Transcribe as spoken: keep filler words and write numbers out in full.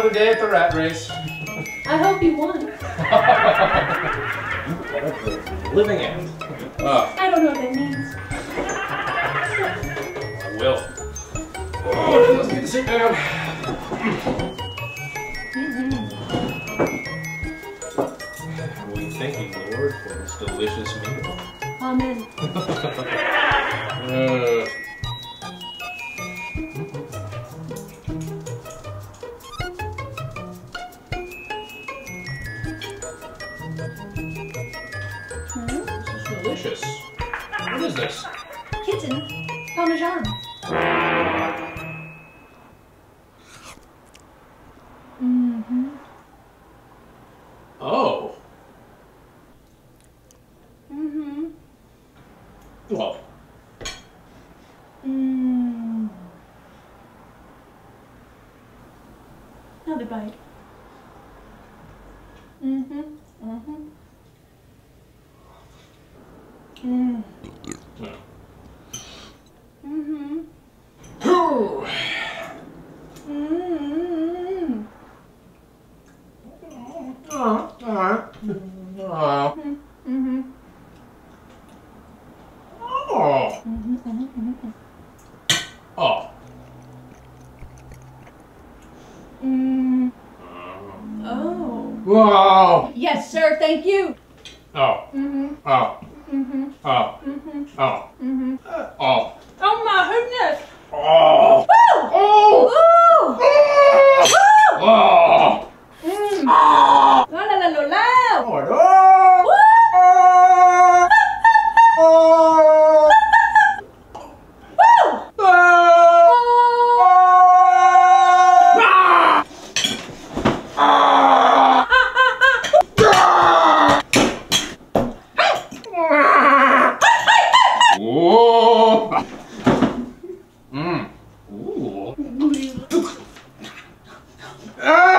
another day at the rat race. I hope you won. Living end. Uh, I don't know what that means. I will. Oh, let's get to sit down. Mm-hmm. We thanking the Lord for this delicious meal. Amen. uh, Delicious. What is this? Kitten Parmesan. Mm-hmm. Oh. Mm-hmm. Well. Mmm. Another bite. Mm-hmm. Mm-hmm. Mm. No. Mm-hmm. Oh. Mm-hmm. Oh. Oh. Oh. Mm-hmm. Oh. Mm-hmm. Oh. Mm. Oh. Wow. Yes, sir. Thank you. Oh. Mm-hmm. Oh. Mm-hmm. Oh. Mm-hmm. Oh. Mm-hmm. Oh. Oh my goodness. Oh. Oh. Oh. Oh. Oh. Mm. Oh. La la la la la. Oh. Oh. Oh. Oh. Oh. Ah. Mmm. Ooh. Ah!